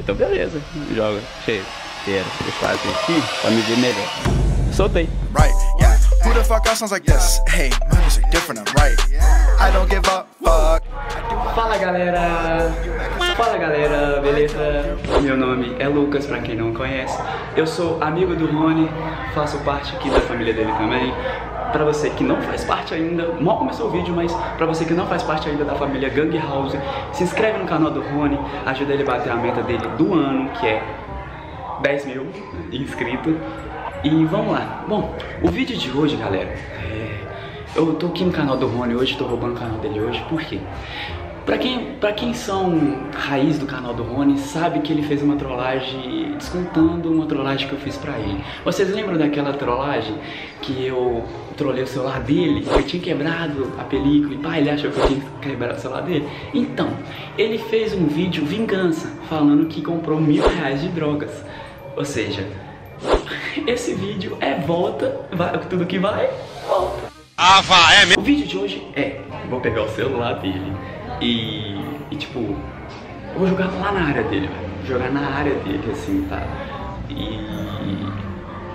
Então beleza, joga, cheio. Eles fazem aqui pra me ver melhor. Soltei. Right, yeah. Who the fuck else sounds like this? Hey, my music different, I'm right. I don't give a fuck. Fala galera! Fala galera, beleza? Meu nome é Lucas, pra quem não conhece. Eu sou amigo do Rony, faço parte aqui da família dele também. Pra você que não faz parte ainda, mal começou o vídeo, mas pra você que não faz parte ainda da família Gang House, se inscreve no canal do Rony, ajuda ele a bater a meta dele do ano, que é 10 mil inscritos. E vamos lá. Bom, o vídeo de hoje, galera, eu tô aqui no canal do Rony hoje, tô roubando o canal dele hoje, por quê? Pra quem são raiz do canal do Rony, sabe que ele fez uma trollagem, descontando uma trollagem que eu fiz pra ele. Vocês lembram daquela trollagem que eu trolei o celular dele? Eu tinha quebrado a película e pá, ele achou que eu tinha quebrado o celular dele? Então, ele fez um vídeo vingança, falando que comprou R$1000 de drogas. Ou seja, esse vídeo é volta, vai, tudo que vai, volta. Ah, vai, é mesmo? O vídeo de hoje é, vou pegar o celular dele e tipo, vou jogar lá na área dele, velho. Jogar na área dele, assim, tá? E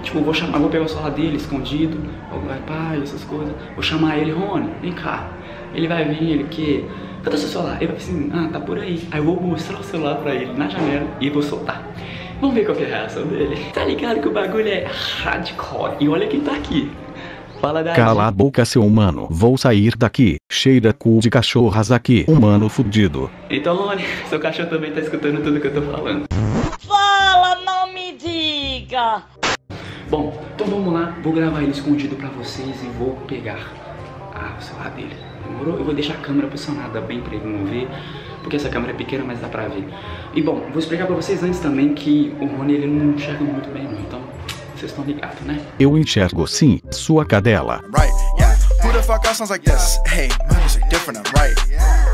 tipo, vou chamar, vou pegar o celular dele escondido, vai, pai, essas coisas. Vou chamar ele, Rony, vem cá. Ele vai vir, ele que... Cadê o seu celular? Ele vai assim, ah, tá por aí. Aí eu vou mostrar o celular pra ele na janela e vou soltar. Vamos ver qual que é a reação dele. Tá ligado que o bagulho é hardcore. E olha quem tá aqui. Fala daí. Cala a boca, seu humano. Vou sair daqui. Cheira cu de cachorras aqui. Humano fudido. Então, Rony, seu cachorro também tá escutando tudo que eu tô falando. Fala, não me diga. Bom, então vamos lá. Vou gravar ele escondido pra vocês e vou pegar o celular dele. Demorou? Eu vou deixar a câmera posicionada bem pra ele não ver, porque essa câmera é pequena, mas dá pra ver. E bom, vou explicar pra vocês antes também que o Rony, ele não enxerga muito bem não, então vocês estão ligados, né? Eu enxergo sim, sua cadela. Right, yeah. Who the fuck else sounds like this? Hey, my music different, I'm right.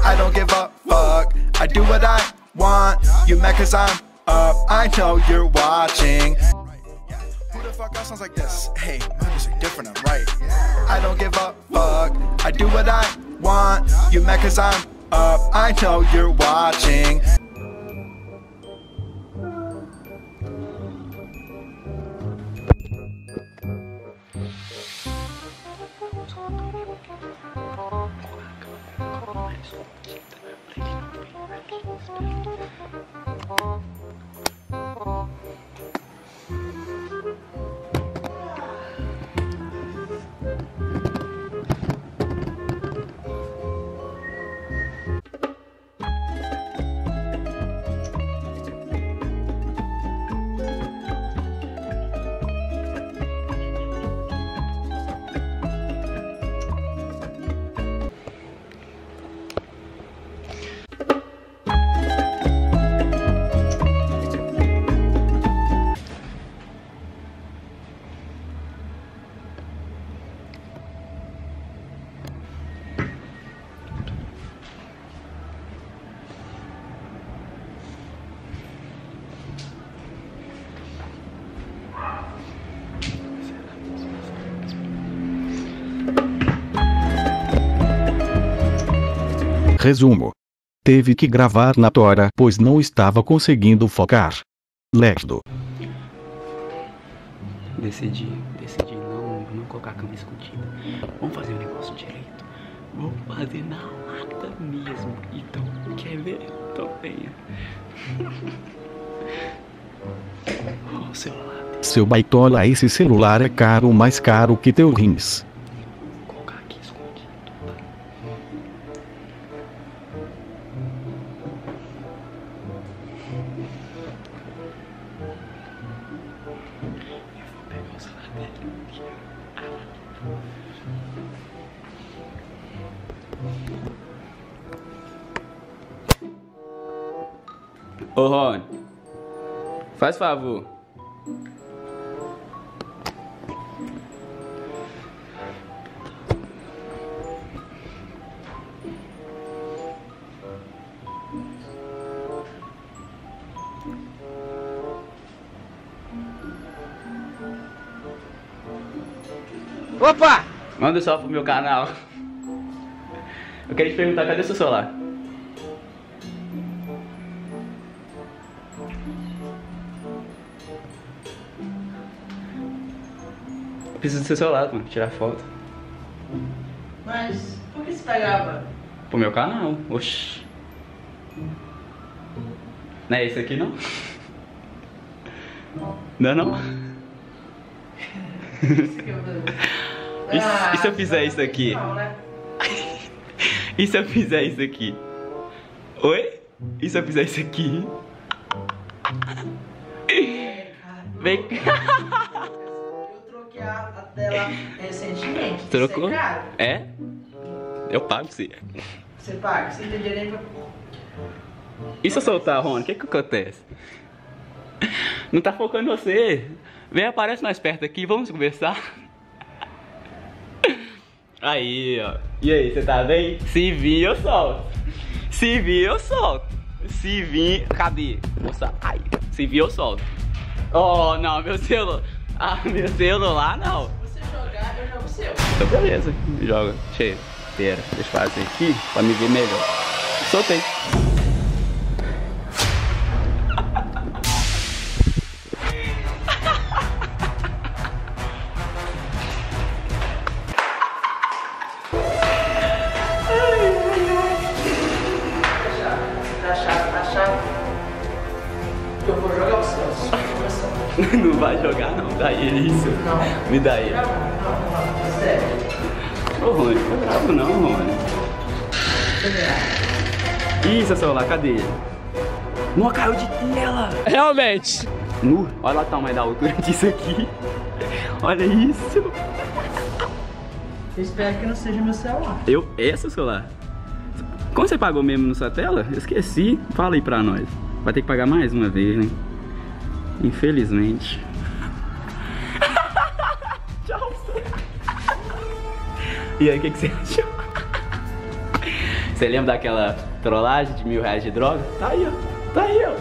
I don't give a fuck. I do what I want. You mad 'cause I'm up. I know you're watching. Who the fuck else sounds like this? Hey, my music different, I'm right. I don't give a fuck. I do what I want. You mad 'cause I'm up. I know you're watching. Resumo. Teve que gravar na tora, pois não estava conseguindo focar. Lerdo. Decidi não colocar a câmera escondida. Vamos fazer o negócio direito. Vamos fazer na lata mesmo. Então, quer ver? Então venha. Olha o celular. Seu baitola, esse celular é caro, mais caro que teu rins. Ô Rony, faz favor. Opa! Manda um salve pro meu canal. Eu queria te perguntar, cadê seu celular? preciso do seu celular, mano, tirar foto. Mas por que você tá gravando? Pro meu canal, oxi. Não é esse aqui não? Não, não? E se eu fizer isso aqui? Não, né? E se eu fizer isso aqui? Oi? E se eu fizer isso aqui? Vem cá. Eu troquei a tela recentemente. Trocou? Você é caro? É? Eu pago sim. Você paga? Você tem dinheiro pra... E se eu soltar, Rony? O que acontece? Não tá focando em você. Vem, aparece mais perto aqui, vamos conversar. Aí, ó. E aí, você tá bem? Se vir, eu solto. Se vir, eu solto. Se vir... Cadê? Nossa, ai. Se vir, eu solto. Oh, não, meu celular. Ah, meu celular não. Se você jogar, eu jogo o seu. Então, beleza. Joga. Cheio. Pera, deixa eu fazer aqui pra me ver melhor. Soltei. Eu vou jogar o seu. Não vai jogar não, dá ele isso. Não. Me dá ele. Não, não, sério. Ô Rony, não tá bravo não, Rony. Ih, seu celular, cadê ele? Não, caiu de tela. Realmente. Nu, olha lá o tamanho da altura disso aqui. Olha isso. Eu espero que não seja meu celular. Eu? É seu celular? Como você pagou mesmo na sua tela? Eu esqueci. Fala aí pra nós. Vai ter que pagar mais uma vez, né? Infelizmente. Tchau. E aí, o que você achou? Você lembra daquela trollagem de R$1000 de droga? Tá aí, ó. Tá aí, ó.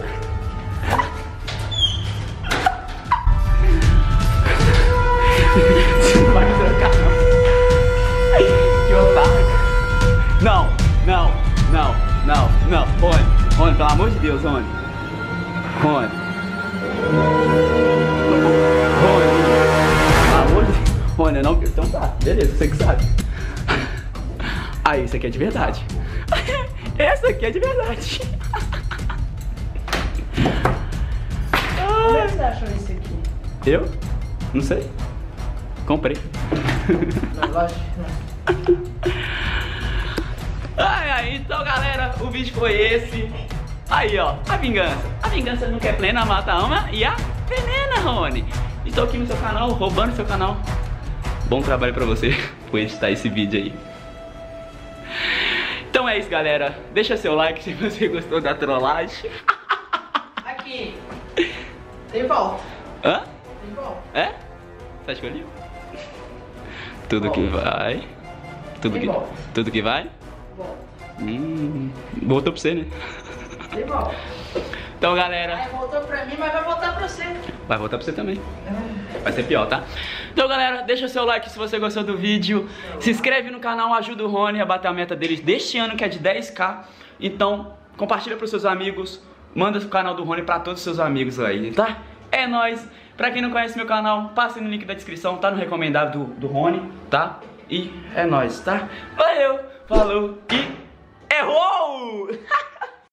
Pelo amor de Deus, Rony. Rony. Rony. Pelo amor de Deus. Rony, eu não... Então tá, beleza, você que sabe. Aí, isso aqui é de verdade. Essa aqui é de verdade. Como é que você achou isso aqui? Eu? Não sei. Comprei. Ai, ai, então galera, o vídeo foi esse. Aí, ó, a vingança. A vingança nunca é plena, mata a alma e a venena, Rony. Estou aqui no seu canal, roubando seu canal. Bom trabalho pra você por editar esse vídeo aí. Então é isso, galera. Deixa seu like se você gostou da trollagem. Aqui. Tem volta. Hã? Tem volta. É? Você acha que eu li? Tudo volta. Que vai. Tudo que volta. Tudo que vai. Voltou pra você, né? De volta. Então, galera. Ai, voltou pra mim, mas vai voltar pra você. Vai voltar pra você também. Vai ser pior, tá? Então, galera, deixa seu like se você gostou do vídeo. Se inscreve no canal, ajuda o Rony a bater a meta deles deste ano, que é de 10K. Então, compartilha pros seus amigos. Manda o canal do Rony pra todos os seus amigos aí, tá? É nóis. Pra quem não conhece meu canal, passe no link da descrição. Tá no recomendado do Rony, tá? E é nóis, tá? Valeu! Falou e errou!